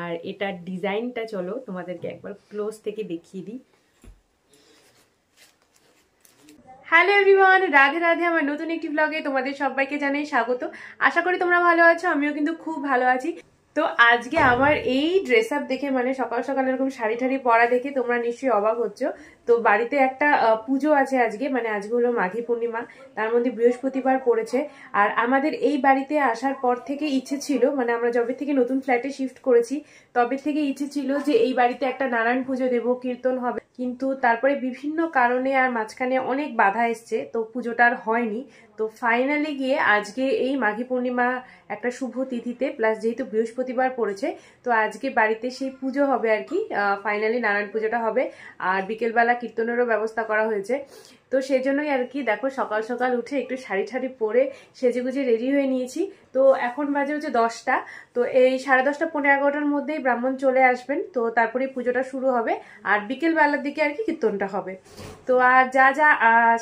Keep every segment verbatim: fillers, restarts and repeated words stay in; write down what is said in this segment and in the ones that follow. আর এটার ডিজাইনটা চলো তোমাদেরকে একবার ক্লোজ থেকে দেখিয়ে দিই। Hello everyone, Radhe Radhe. আমার নতুন একটি ব্লগে তোমাদের সবাইকে জানাই স্বাগত। আশা করি তোমরা ভালো আছো, আমিও কিন্তু খুব ভালো আছি। তো আজকে আমার এই ড্রেস আপ দেখে, মানে সকাল সকাল এরকম শাড়ি ঠাড়ি পরা দেখে তোমরা নিশ্চয়ই অবাক হচ্ছো। তো বাড়িতে একটা পুজো আছে আজকে, মানে আজকে হলো মাঘী পূর্ণিমা, তার মধ্যে বৃহস্পতিবার পড়েছে। আর আমাদের এই বাড়িতে আসার পর থেকে ইচ্ছে ছিল, মানে আমরা যবে থেকে নতুন ফ্ল্যাটে শিফট করেছি তবে থেকে ইচ্ছে ছিল যে এই বাড়িতে একটা নারায়ণ পুজো দেব, কীর্তন হবে, কিন্তু তারপরে বিভিন্ন কারণে আর মাঝখানে অনেক বাধা এসছে, তো পুজোটা আর হয়নি। তো ফাইনালি গিয়ে আজকে এই মাঘী পূর্ণিমা একটা শুভ তিথিতে, প্লাস যেহেতু বৃহস্পতিবার পড়েছে, তো আজকে বাড়িতে সেই পুজো হবে আর কি। ফাইনালি নারায়ণ পুজোটা হবে, আর বিকেলবেলা কীর্তনেরও ব্যবস্থা করা হয়েছে। তো সেই জন্যই আর কি, দেখো সকাল সকাল উঠে একটু শাড়ি ঠাড়ি পরে সেজেগুজে রেডি হয়ে নিয়েছি। তো এখন বাজে হচ্ছে দশটা, তো এই সাড়ে দশটা পনেরো এগারোটার মধ্যেই ব্রাহ্মণ চলে আসবেন, তো তারপরে পুজোটা শুরু হবে আর বিকেলবেলার দিকে আর কি কীর্তনটা হবে। তো আর যা যা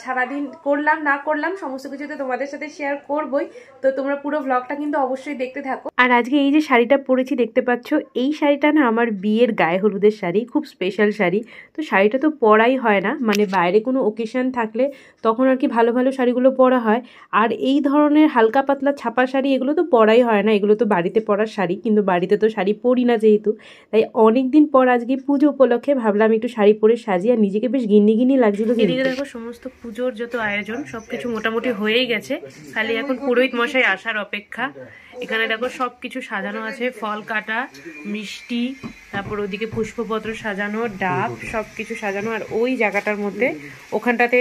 সারাদিন করলাম না করলাম সমস্ত কিছু তো তোমাদের সাথে শেয়ার করবই, তো তোমরা পুরো ব্লগটা কিন্তু অবশ্যই দেখতে থাকো। আর আজকে এই যে শাড়িটা পরেছি দেখতে পাচ্ছ, এই শাড়িটা না আমার বিয়ের গায়ে হলুদের শাড়ি, খুব স্পেশাল শাড়ি। তো শাড়িটা তো পরাই হয় না, মানে বাইরে কোনো ওকেশন থাকলে তখন আর কি ভালো ভালো শাড়িগুলো পরা হয়। আর এই ধরনের হালকা পাতলা ছাপা শাড়ি এগুলো তো পরাই হয় না, এগুলো তো বাড়িতে পরার শাড়ি, কিন্তু বাড়িতে তো শাড়ি পরি না যেহেতু। তাই অনেকদিন পর আজকে পুজো উপলক্ষে ভাবলাম একটু শাড়ি পরে সাজিয়ে নিজেকে বেশ গিন্নি গিন্নি লাগছিল। এদিকে দেখো সমস্ত পুজোর যত আয়োজন সবকিছু মোটামুটি হয়েই গেছে, খালি এখন পুরোহিত মশাই আসার অপেক্ষা। এখানে দেখো সব কিছু সাজানো আছে, ফল কাটা, মিষ্টি, তারপর ওদিকে পুষ্পপত্র সাজানো, ডাব, সব কিছু সাজানো। আর ওই জায়গাটার মধ্যে ওখানটাতে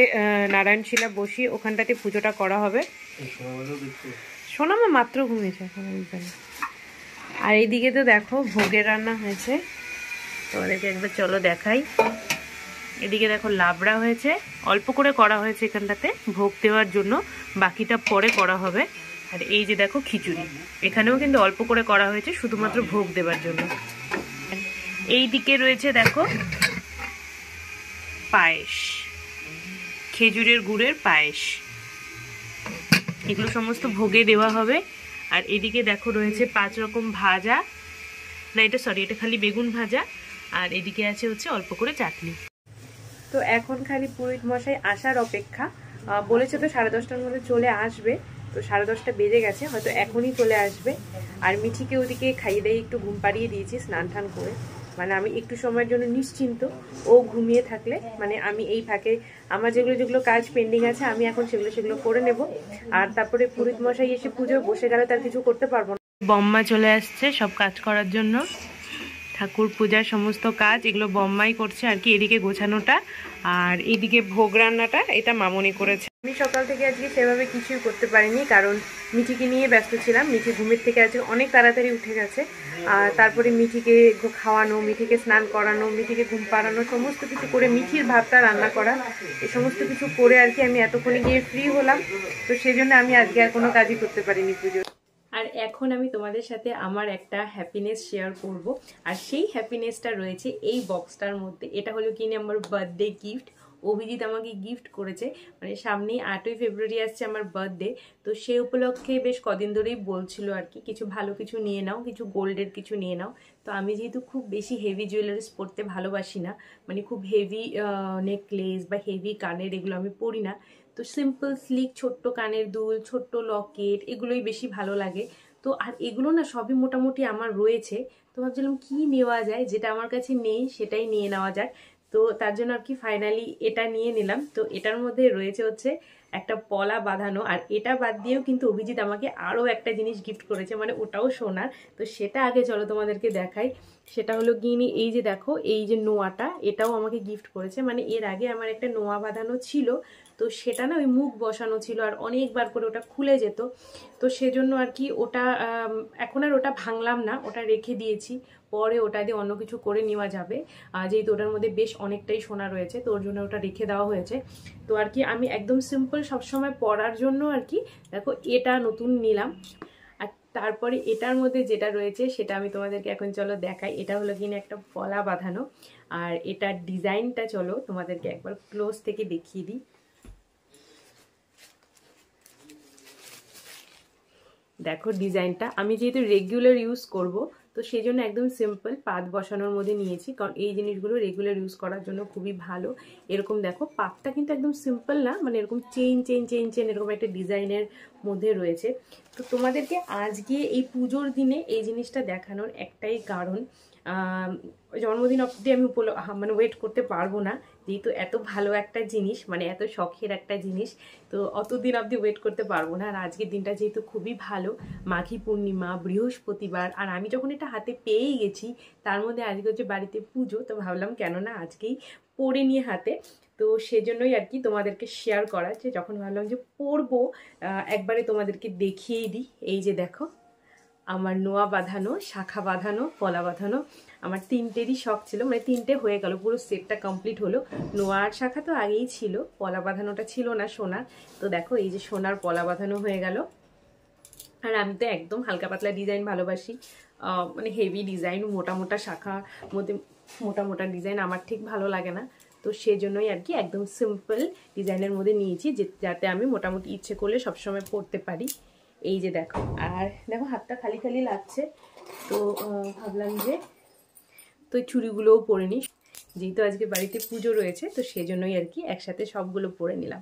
নারায়ণ শিলা বসি, ওখানটাতে পুজোটা করা হবে। সোনামা মাত্র ঘুমিয়েছে এখন। আর এইদিকে তো দেখো ভোগের রান্না হয়েছে, তোমাদেরকে একবার চলো দেখাই। এদিকে দেখো লাবড়া হয়েছে, অল্প করে করা হয়েছে এখানটাতে ভোগ দেওয়ার জন্য, বাকিটা পরে করা হবে। আর এই যে দেখো খিচুড়ি, এখানেও কিন্তু অল্প করে করা হয়েছে শুধুমাত্র ভোগ দেওয়ার জন্য। এই দিকে রয়েছে দেখো পায়েস, খেজুরের গুড়ের পায়েস, এগুলো সমস্ত ভোগে দেওয়া হবে। আর এদিকে দেখো রয়েছে পাঁচ রকম ভাজা, না এটা সরি এটা খালি বেগুন ভাজা। আর এদিকে আছে হচ্ছে অল্প করে চাটনি। তো এখন খালি পুরোহিত মশাই আসার অপেক্ষা, বলেছে তো সাড়ে দশটার মধ্যে চলে আসবে, তো সাড়ে দশটা বেজে গেছে, হয়তো এখনই চলে আসবে। আর মিঠিকে ওদিকে খাইয়ে দিয়ে একটু ঘুম পাড়িয়ে দিয়েছি স্নান টান করে, মানে আমি একটু সময়ের জন্য নিশ্চিন্ত। ও ঘুমিয়ে থাকলে মানে আমি এই ফাঁকে আমার যেগুলো যেগুলো কাজ পেন্ডিং আছে আমি এখন সেগুলো সেগুলো করে নেব। আর তারপরে পুরোহিত মশাই এসে পুজো বসে গেলে তার কিছু করতে পারবো না। বম্মা চলে আসছে সব কাজ করার জন্য, ঠাকুর পূজার সমস্ত কাজ এগুলো বম্মাই করছে আর কি, এদিকে গোছানোটা। আর এদিকে ভোগ রান্নাটা এটা মামনি করেছে। আমি সকাল থেকে আজকে সেভাবে কিছুই করতে পারিনি, কারণ মিঠিকে নিয়ে ব্যস্ত ছিলাম। মিঠি ঘুমের থেকে আজকে অনেক তাড়াতাড়ি উঠে গেছে, আর তারপরে মিঠিকে খাওয়ানো, মিঠিকে স্নান করানো, মিঠিকে ঘুম পাড়ানো, সমস্ত কিছু করে মিঠির ভাতটা রান্না করা, এই সমস্ত কিছু করে আর কি আমি এতক্ষণে গিয়ে ফ্রি হলাম। তো সেই জন্য আমি আজকে আর কোনো কাজই করতে পারিনি পুজো। আর এখন আমি তোমাদের সাথে আমার একটা হ্যাপিনেস শেয়ার করব, আর সেই হ্যাপিনেসটা রয়েছে এই বক্সটার মধ্যে। এটা হলো কিনে আমার বার্থডে গিফট, অভিজিৎ আমাকে গিফট করেছে। মানে সামনেই আটই ফেব্রুয়ারি আসছে আমার বার্থডে, তো সেই উপলক্ষে বেশ কদিন ধরেই বলছিল আর কি কিছু ভালো কিছু নিয়ে নাও, কিছু গোল্ডের কিছু নিয়ে নাও। তো আমি যেহেতু খুব বেশি হেভি জুয়েলারিস পরতে ভালোবাসি না, মানে খুব হেভি নেকলেস বা হেভি কানের এগুলো আমি পরি না, তো সিম্পল স্লিক ছোট্ট কানের দুল, ছোট্ট লকেট, এগুলোই বেশি ভালো লাগে। তো আর এগুলো না সবই মোটামুটি আমার রয়েছে, তো ভাবছিলাম কী নেওয়া যায়, যেটা আমার কাছে নেই সেটাই নিয়ে নেওয়া যাক। তো তার জন্য আর কি ফাইনালি এটা নিয়ে নিলাম। তো এটার মধ্যে রয়েছে হচ্ছে একটা পলা বাঁধানো, আর এটা বাদ দিয়েও কিন্তু অভিজিৎ আমাকে আরও একটা জিনিস গিফট করেছে, মানে ওটাও সোনার। তো সেটা আগে চলো তোমাদেরকে দেখাই। সেটা হলো গিনি, এই যে দেখো এই যে নোয়াটা, এটাও আমাকে গিফট করেছে। মানে এর আগে আমার একটা নোয়া বাঁধানো ছিল, তো সেটা না ওই মুখ বসানো ছিল, আর অনেকবার করে ওটা খুলে যেত, তো সেজন্য আর কি ওটা এখন আর ওটা ভাঙলাম না, ওটা রেখে দিয়েছি, পরে ওটা দিয়ে অন্য কিছু করে নেওয়া যাবে। যেহেতু ওটার মধ্যে বেশ অনেকটাই সোনা রয়েছে, তো ওর জন্য ওটা রেখে দেওয়া হয়েছে। তো আর কি আমি একদম সিম্পল সবসময় পরার জন্য আর কি দেখো এটা নতুন নিলাম। আর তারপরে এটার মধ্যে যেটা রয়েছে সেটা আমি তোমাদেরকে এখন চলো দেখাই। এটা হলো কিনা একটা পলা বাঁধানো, আর এটার ডিজাইনটা চলো তোমাদেরকে একবার ক্লোজ থেকে দেখিয়ে দিই। দেখো ডিজাইনটা আমি যেহেতু রেগুলার ইউজ করব, তো তো সেই জন্য একদম সিম্পল পাত বসানোর মধ্যে নিয়েছি, কারণ এই জিনিসগুলো রেগুলার ইউজ করার জন্য খুবই ভালো। এরকম দেখো পাতটা কিন্তু একদম সিম্পল না, মানে এরকম চেইন চেইন চেইন চেইন এরকম একটা ডিজাইনের মধ্যে রয়েছে। তো তোমাদেরকে আজকে এই পুজোর দিনে এই জিনিসটা দেখানোর একটাই কারণ, জন্মদিন অবধি আমি মানে ওয়েট করতে পারবো না, যেহেতু এত ভালো একটা জিনিস মানে এত শখের একটা জিনিস, তো অতদিন অবধি ওয়েট করতে পারবো না। আর আজকের দিনটা যেহেতু খুবই ভালো, মাঘী পূর্ণিমা, বৃহস্পতিবার, আর আমি যখন এটা হাতে পেয়েই গেছি তার মধ্যে আজকে হচ্ছে বাড়িতে পুজো, তো ভাবলাম কেননা আজকেই পরে নিয়ে হাতে, তো সেজন্যই আর কি তোমাদেরকে শেয়ার করা। যে যখন ভাবলাম যে পরবো একবারে তোমাদেরকে দেখিয়েই দিই। এই যে দেখো আমার নোয়া বাঁধানো, শাখা বাঁধানো, পলা বাঁধানো, আমার তিনটেরই শখ ছিল, মানে তিনটে হয়ে গেল, পুরো সেটটা কমপ্লিট হলো। নোয়া আর শাখা তো আগেই ছিল, পলা বাঁধানোটা ছিল না সোনার, তো দেখো এই যে সোনার পলা বাঁধানো হয়ে গেল। আর আমি তো একদম হালকা পাতলা ডিজাইন ভালোবাসি, মানে হেভি ডিজাইন মোটা মোটা শাখার মধ্যে মোটা মোটা ডিজাইন আমার ঠিক ভালো লাগে না, তো সেজন্যই আর কি একদম সিম্পল ডিজাইনের মধ্যে নিয়েছি, যাতে আমি মোটামুটি ইচ্ছে করলে সবসময় পরতে পারি। এই যে দেখো, আর দেখো হাতটা খালি খালি লাগছে, তো ভাবলাম যে তো চুড়িগুলোও পরে নিই, যেহেতু আজকে বাড়িতে পুজো রয়েছে, তো সেজন্যই আর কি একসাথে সবগুলো পরে নিলাম।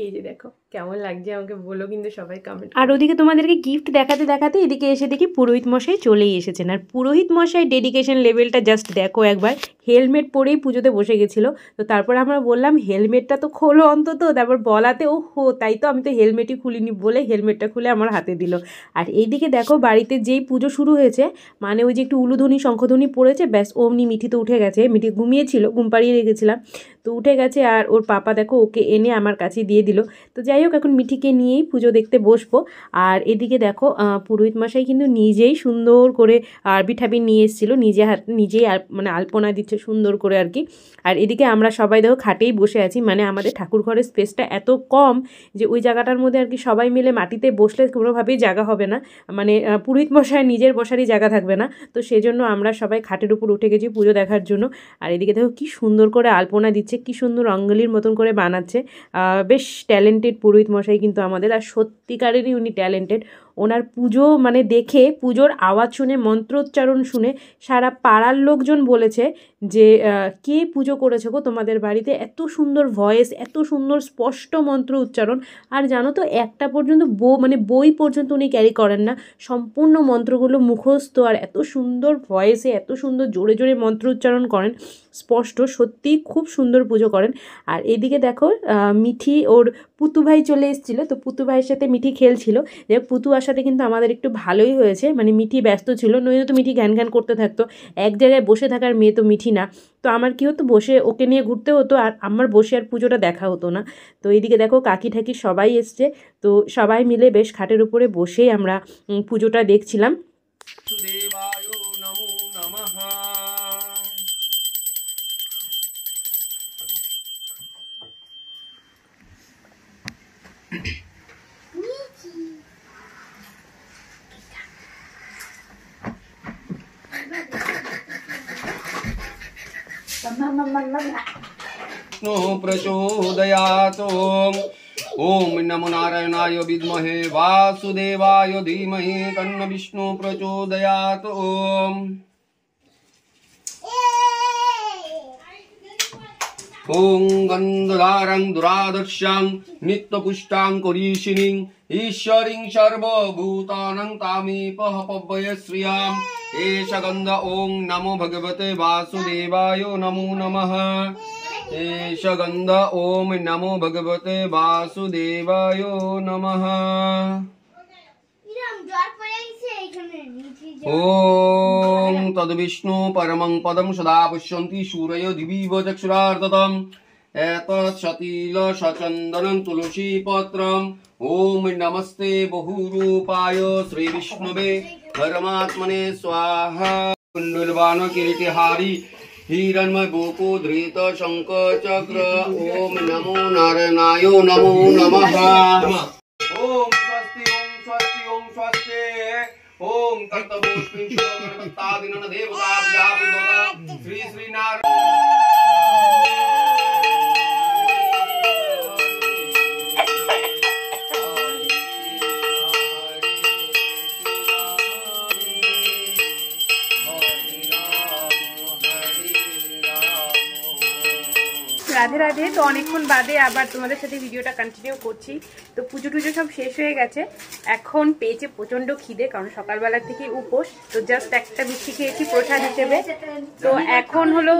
এই যে দেখো কেমন লাগছে আমাকে বলো কিন্তু সবাই কমেন্ট। আর ওদিকে তোমাদেরকে গিফট দেখাতে দেখাতে এদিকে এসে দেখি পুরোহিত মশাই চলেই এসেছেন। আর পুরোহিত মশাই ডেডিকেশন লেভেলটা জাস্ট দেখো একবার, হেলমেট পরেই পুজোতে বসে গেছিলো, তো তারপর আমরা বললাম হেলমেটটা তো খোলো অন্তত, তারপর বলাতে ও হো তাই তো, আমি তো হেলমেটই খুলিনি বলে হেলমেটটা খুলে আমার হাতে দিল। আর এইদিকে দেখো বাড়িতে যেই পুজো শুরু হয়েছে, মানে ওই যে একটু উলুধ্বনি শঙ্খধ্বনি পড়েছে ব্যাস অমনি মিঠি তো উঠে গেছে, মিঠি ঘুমিয়েছিল, ঘুম পাড়িয়ে রেখেছিলাম, তো উঠে গেছে। আর ওর পাপা দেখো ওকে এনে আমার কাছে দিয়ে দিল, তো যাই হোক এখন মিঠিকে নিয়েই পুজো দেখতে বসবো। আর এদিকে দেখো পুরোহিত মশাই কিন্তু নিজেই সুন্দর করে আরবি ঠাবি নিয়ে এসেছিলো, নিজে হাত নিজেই আর মানে আলপনা দিচ্ছে সুন্দর করে আর কি। আর এদিকে আমরা সবাই দেখো খাটেই বসে আছি, মানে আমাদের ঠাকুর ঘরের স্পেসটা এত কম যে ওই জায়গাটার মধ্যে আর কি সবাই মিলে মাটিতে বসলে কোনোভাবেই জায়গা হবে না, মানে পুরোহিত মশাই নিজের বসারই জায়গা থাকবে না, তো সেজন্য আমরা সবাই খাটের উপর উঠে গেছি পুজো দেখার জন্য। আর এদিকে দেখো কি সুন্দর করে আলপনা দিচ্ছে, কি সুন্দর রঙ্গলির মতন করে বানাচ্ছে, বেশ ট্যালেন্টেড পুরোহিত মশাই কিন্তু আমাদের, আর সত্যিকারেরই উনি ট্যালেন্টেড। ওনার পুজো মানে দেখে, পুজোর আওয়াজ শুনে, মন্ত্রোচ্চারণ শুনে সারা পাড়ার লোকজন বলেছে যে কে পুজো করেছে গো তোমাদের বাড়িতে, এত সুন্দর ভয়েস, এত সুন্দর স্পষ্ট মন্ত্র উচ্চারণ। আর জানো তো একটা পর্যন্ত বো মানে বই পর্যন্ত উনি ক্যারি করেন না, সম্পূর্ণ মন্ত্রগুলো মুখস্থ, আর এত সুন্দর ভয়েসে এত সুন্দর জোরে জোরে মন্ত্র উচ্চারণ করেন স্পষ্ট, সত্যি খুব সুন্দর পুজো করেন। আর এদিকে দেখো মিঠি ওর পুতু ভাই চলে এসেছিলো, তো পুতু ভাইয়ের সাথে মিঠি খেলছিল, যে পুতু সাথে কিন্তু আমাদের একটু ভালোই হয়েছে, মানে মিঠি ব্যস্ত ছিল, নইলে তো মিঠি ঘ্যান ঘ্যান করতে থাকতো, এক জায়গায় বসে থাকার মেয়ে তো মিঠি না, তো আমার কি হতো বসে ওকে নিয়ে ঘুরতে হতো, আর আমার বসে আর পুজোটা দেখা হতো না। তো এইদিকে দেখো কাকি ঠাকি সবাই এসছে, তো সবাই মিলে বেশ খাটের উপরে বসেই আমরা পুজোটা দেখছিলাম। प्रचोदयात् ओम नमो नारायणाय विद्महे वासुदेवाय धीमहि तन्नो विष्णु प्रचोदयात्। ओम ॐ गन्धधारं दुराधर्षां नित्यपुष्टां करीषिणीं ईश्वरीं सर्वभूतानां तामेपह पव्वय श्रियाम् एष गन्ध। ॐ नमो भगवते वासुदेवाय नमो नमः एष गन्ध। ॐ नमो भगवते वासुदेवाय नमः। ॐ तद्विष्णु परमं पदं सदा पश्यन्ति सूरयो दिवीव चक्षुरार्दतम् एतच्छतिलसचन्दनं तुलसीपत्रम्। ॐ नमस्ते बहुरूपाय श्रीविष्णवे परमात्मने स्वाहा। कुण्डलवान किरीटिहारी हिरण्मय बोकुधृत शङ्ख चक्र। ॐ नमो नारायणाय नमो नमः। ॐ स्वस्ति ॐ स्वस्ति ॐ स्वस्ति। ॐ तत्तमोऽस्मिन् शिवगणपत्यादिनन देवताभ्यां श्री श्री नारायण। রাধে রাধে। তো অনেকক্ষণ বাদে আবার তোমাদের সাথে ভিডিওটা কন্টিনিউ করছি। তো পুজো টুজো সব শেষ হয়ে গেছে, এখন পেয়েছে প্রচণ্ড খিদে, কারণ সকালবেলার থেকে উপোস। তো জাস্ট একটা মিষ্টি খেয়েছি প্রসাদ হিসেবে। তো এখন হলো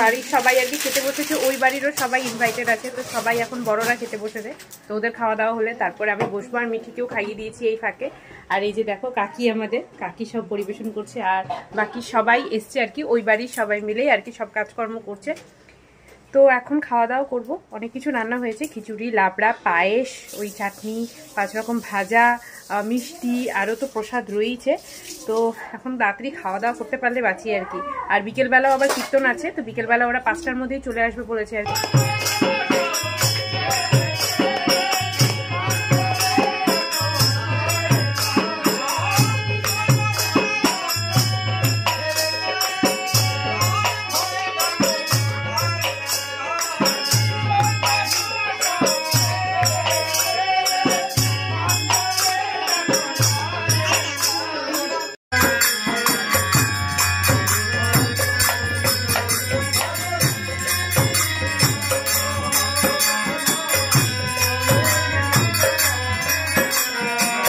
বাড়ির সবাই আর কি খেতে বসেছে, ওই বাড়িরও সবাই ইনভাইটেড আছে। তো সবাই এখন বড়রা খেতে বসেছে, তো ওদের খাওয়া দাওয়া হলে তারপরে আমি বসবো। আর মিঠিকেও খাইয়ে দিয়েছি এই ফাঁকে। আর এই যে দেখো কাকি, আমাদের কাকি সব পরিবেশন করছে। আর বাকি সবাই এসছে আর কি, ওই বাড়ির সবাই মিলেই আর কি সব কাজকর্ম করছে। তো এখন খাওয়া দাওয়া করবো। অনেক কিছু রান্না হয়েছে, খিচুড়ি, লাবড়া, পায়েস, ওই চাটনি, পাঁচ রকম ভাজা, মিষ্টি, আরও তো প্রসাদ রয়েছে। তো এখন রাত্রি খাওয়া দাওয়া করতে পারলে বাঁচি আর কি। আর বিকেলবেলাও আবার কীর্তন আছে, তো বিকেলবেলা ওরা পাঁচটার মধ্যেই চলে আসবে বলেছে আর কি।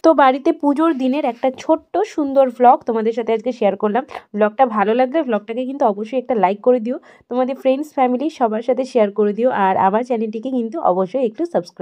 তো বাড়িতে পুজোর দিনের একটা ছোট্ট সুন্দর ব্লগ তোমাদের সাথে আজকে শেয়ার করলাম। ব্লগটা ভালো লাগলে ব্লগটাকে কিন্তু অবশ্যই একটা লাইক করে দিও, তোমাদের ফ্রেন্ডস ফ্যামিলি সবার সাথে শেয়ার করে দিও। আর আমার চ্যানেলটিকে কিন্তু অবশ্যই একটু সাবস্ক্রাইব